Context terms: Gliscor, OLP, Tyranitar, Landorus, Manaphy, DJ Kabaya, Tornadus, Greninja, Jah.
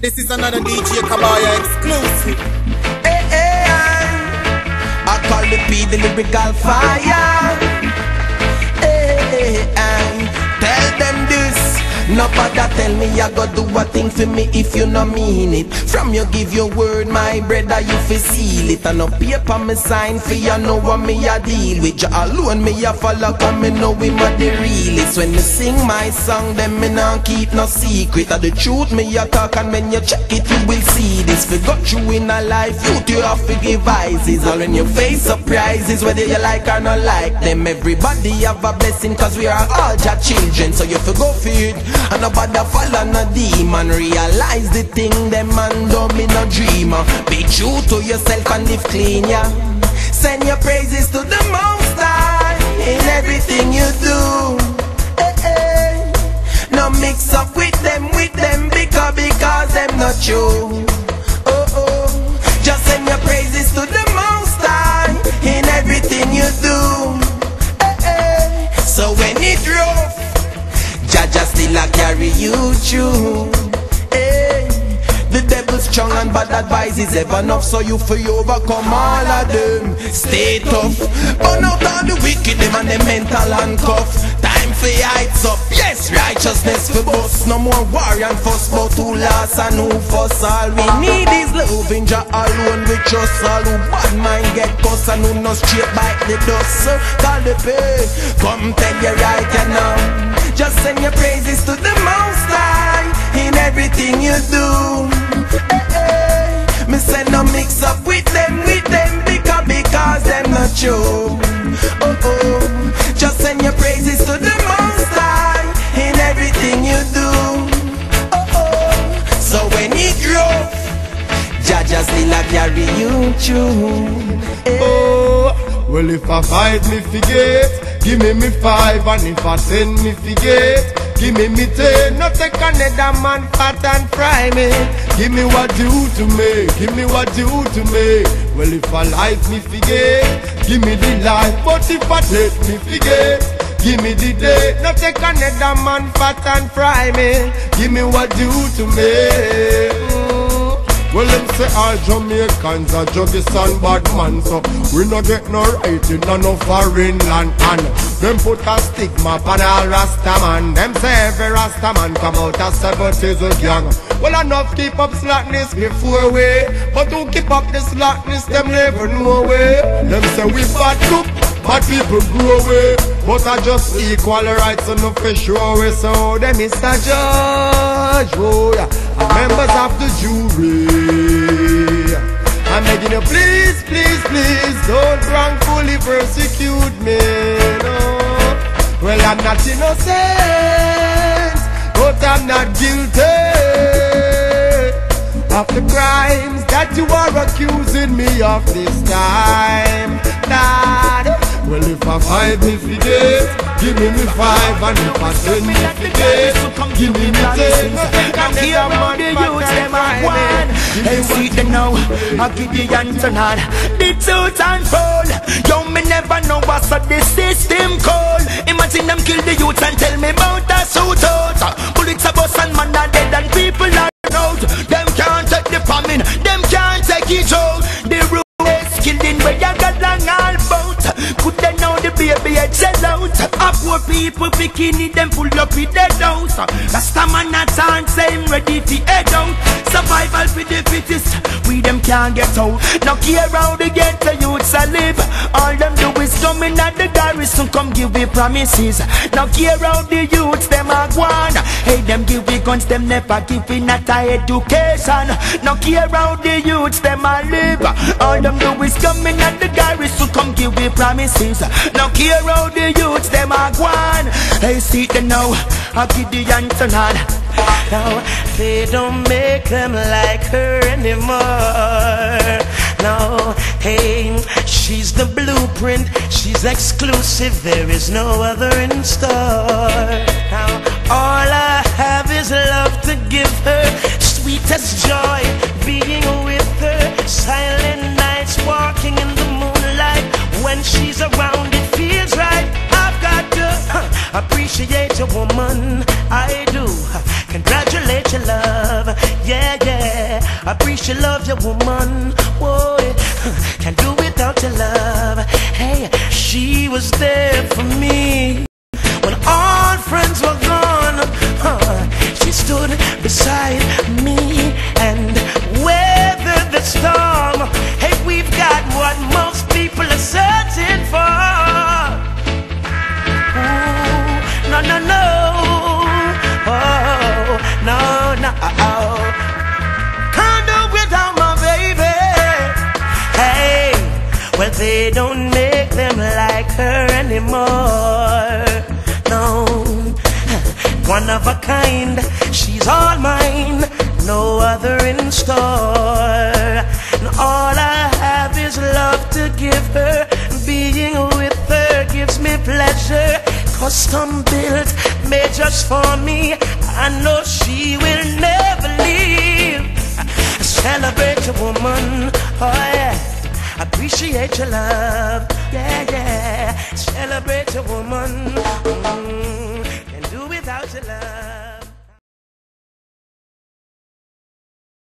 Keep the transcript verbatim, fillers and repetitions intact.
This is another D J Kabaya exclusive. Hey, hey, I call the P the lyrical fire. Hey, hey, hey, tell them this. Nobody tell me I go do a thing for me if you no mean it. From you give your word, my brother, you fi seal it. And a paper me sign for you know what me a deal with. You alone me a follow come me know him a the realest. When me sing my song, then me not keep no secret. Of the truth me a talk, and when you check it, you will see this. For got you in a life, you you have to give vices. Or when you face surprises, whether you like or not like them. Everybody have a blessing, cause we are all your children. So you fi go for it. And nobody follow no demon. Realize the thing them man don't be no dreamer. Be true to yourself and live clean, yeah. Send your praises to the Most High in everything you do. Hey, hey. No mix up with them, with them because because them not true. Oh oh, just send your praises to the Most High in everything you do. Hey, hey. So when it rolls, Jah still a carry you through. Hey. The devil's strong and bad advice is ever enough, so you fi overcome all of them. Stay tough, burn out all the wicked them and them mental handcuff. Time fi heights up, yes, righteousness fi bust. No more war and fuss, but who lost and who fuss. All we need is love in Jah alone we trust. All who bad mind get cussed and who no straight bite the dust. So call the pay, come tell you right ya now. Just send your praises to the Most High in everything you do. Hey, hey. Me say no mix up with them, with them because because them not true. Oh oh, just send your praises to the Most High in everything you do. Oh oh, so when it grows, Jah Jah still a carry you through. Hey. Oh, well if I fight me forget. Give me me five, and if I ten, me forget. Give me me ten, no take another man fat and fry me. Give me what you to me, give me what you to me. Well if I life, me forget. Give me the life, but if I let me forget. Give me the day, no take another man fat and fry me. Give me what you to me. Well, them say all Jamaicans are juggies and bad man, so we no get no right in no foreign land. And them put a stigma on all Rasta man. Them say every Rasta man come out of seventies with gang. Well, enough keep up slackness before we, but who keep up the slackness, them never know way. Them say we bad cook, bad people grow away, but I just equal rights and no fish away. So them Mister Judge, oh yeah. Members of the jury, I'm begging you, please, please, please don't wrongfully persecute me, no. Well, I'm not innocent, but I'm not guilty of the crimes that you are accusing me of this time, Lord. Well, if I fight me forget. Give me me five and if I send me fifty, give me me ten. I'm here on the youth, them I want. And see them now, I give the answer now. The truth unfold. Yo, me never know what's up the system cold. Imagine them kill the youth and tell me about a shootout. Bullets are bust and man are dead and people are out. Them can't take the famine, them can't take it out. The rule is killing where you got long all about. Could they know the baby had sell out? Poor people bikini, them pull up with their doubts. Rasta man a chance, I'm ready to head out. Survival for the fittest, we them can't get out. No care how they get the youths a live. All them do is come in at the garrison, come give me promises. No care how the youths, them a gone. Hey, them give me guns, them never give in at a education. No care how the youths, them a live. All them do is come in at the garrison, come give me promises. No care how the youths, them a one. Hey, see them now, I'll give the answer now. No, they don't make them like her anymore. No, hey, she's the blueprint, she's exclusive, there is no other in store. Now, all I have is love to give her, sweetest joy, being with her, silent nights, walking in the moonlight, when she's around it feels right. Appreciate your woman, I do. Congratulate your love, yeah, yeah. appreciate love your woman. Boy, can't do without your love. Hey, she was there for me when all friends were gone. Huh, she stood beside me and weathered the storm. Hey, we've got what most people are searching for. Oh, no, no, no. Oh, no, no. Can't do without my baby. Hey, well, they don't make them like her anymore. No, one of a kind, she's all mine, no other in store. And all I have is love to give her. Being with her gives me pleasure. Custom built, made just for me. I know she will never leave. Celebrate your woman, oh yeah. Appreciate your love, yeah, yeah. Celebrate your woman, mm-hmm. Can't do without your love.